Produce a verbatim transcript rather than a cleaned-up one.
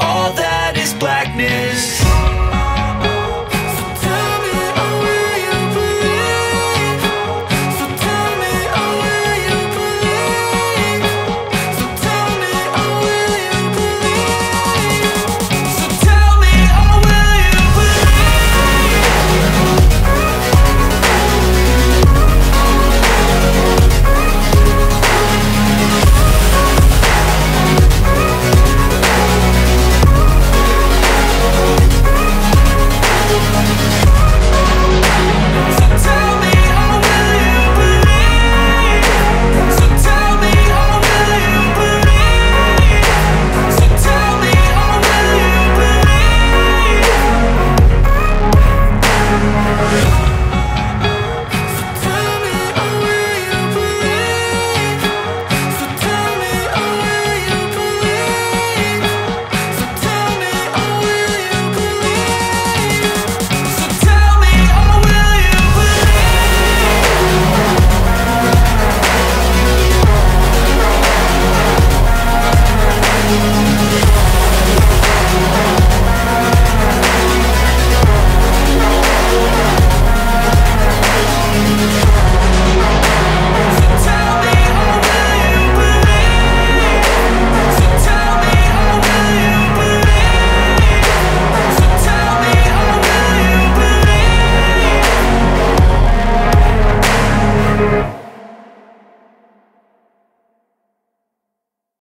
all that is blackness.